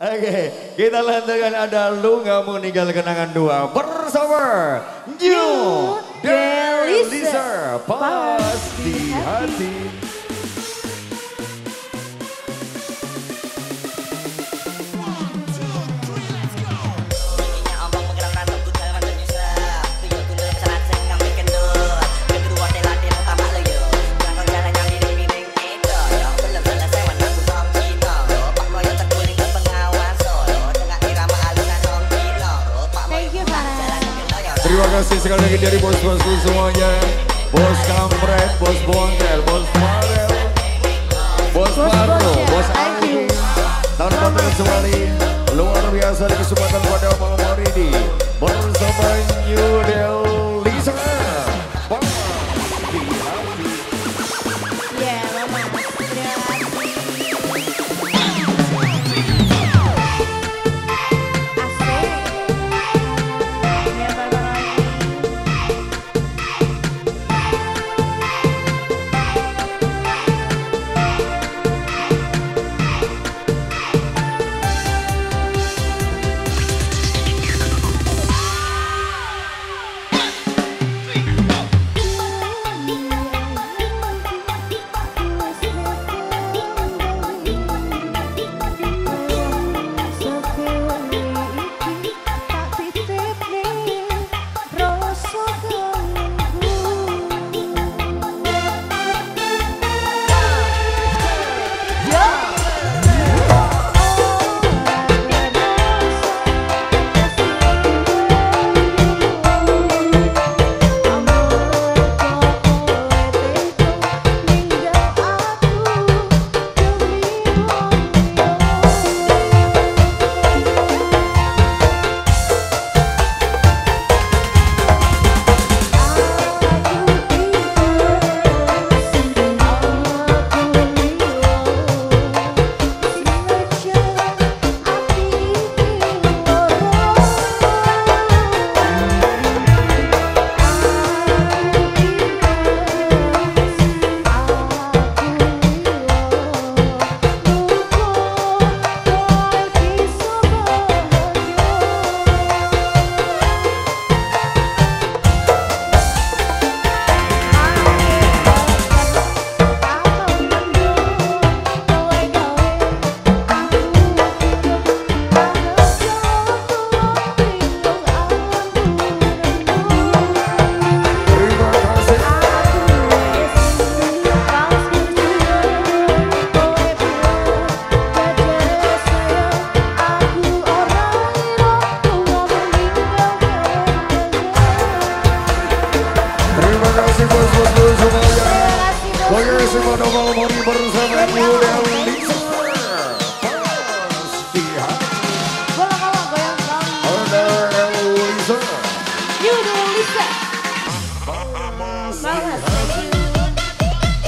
Oke, kita lanjutkan ada Lu Nggak Mau Ninggal Kenangan 2 bersama New Delisa Pas Di Hati. Terima kasih sekali lagi dari bos-bosku semuanya. Bos Kampret, Bos Bontel, Bos Marel, Bos Marlo, Bos Ayu. Tahun baru sekali, luar biasa di kesempatan pada malam hari ini. Bersama New Delisa.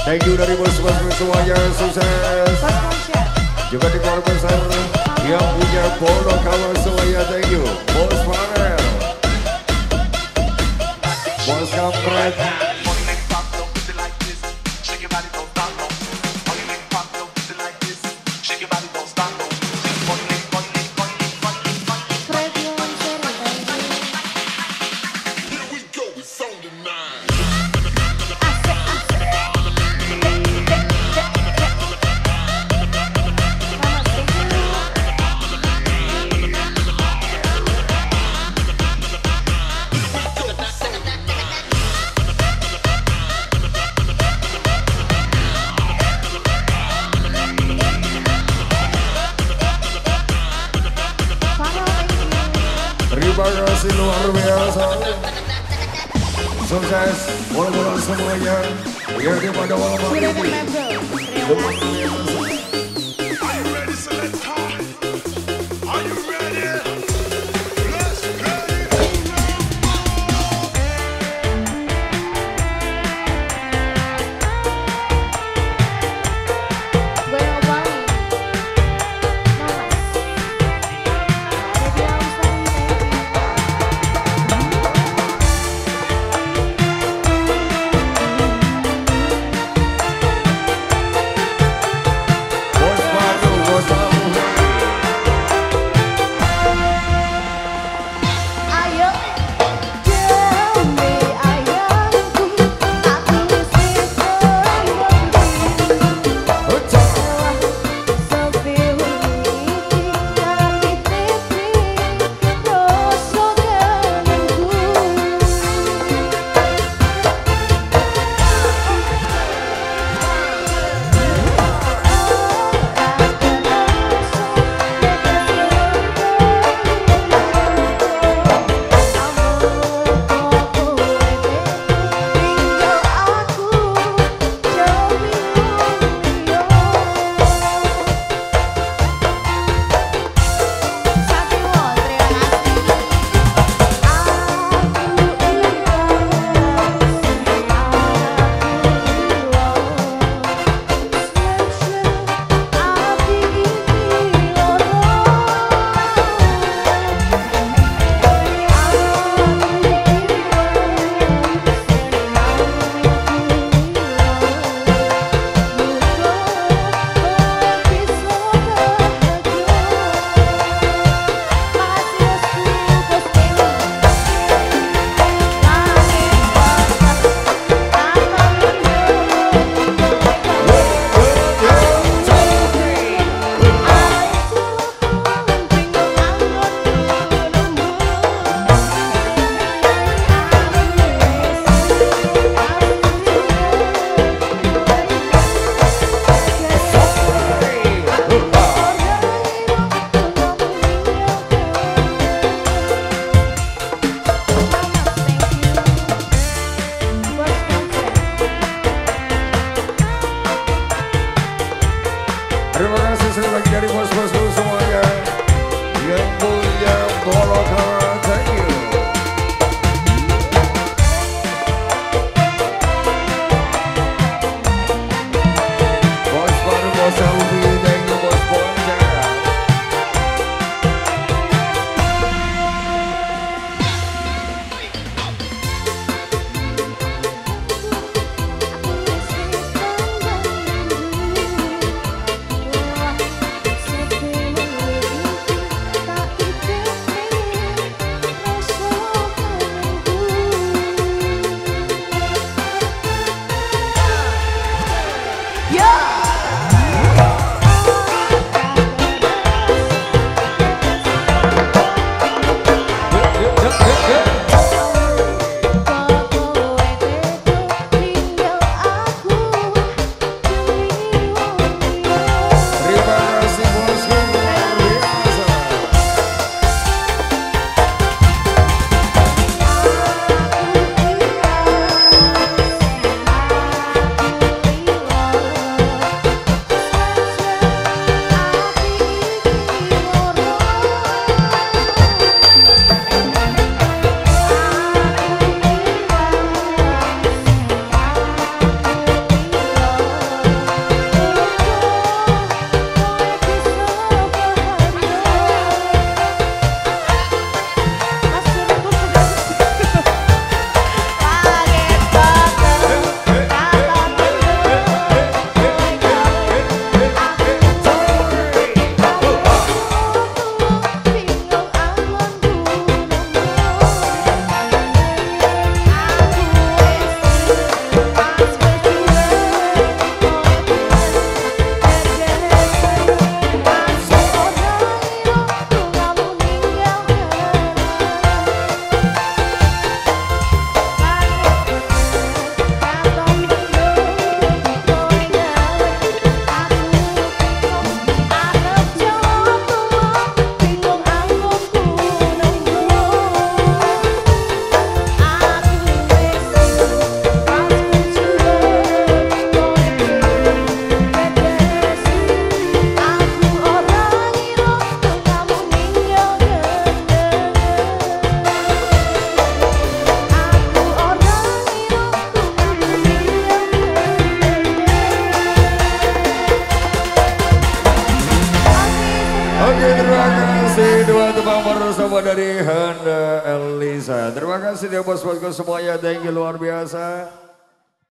Thank you dari bos-bosku semuanya, sukses. Juga di keluarga besar yang punya bola kawan semuanya, thank you. Bos Marel, Bos Kampret, luar biasa, sukses bola-bola semuanya biar dia pada malam hari ini. dua tebang baru sama dari Hana Elisa. Terima kasih ya bos-bosku semuanya, thank you luar biasa.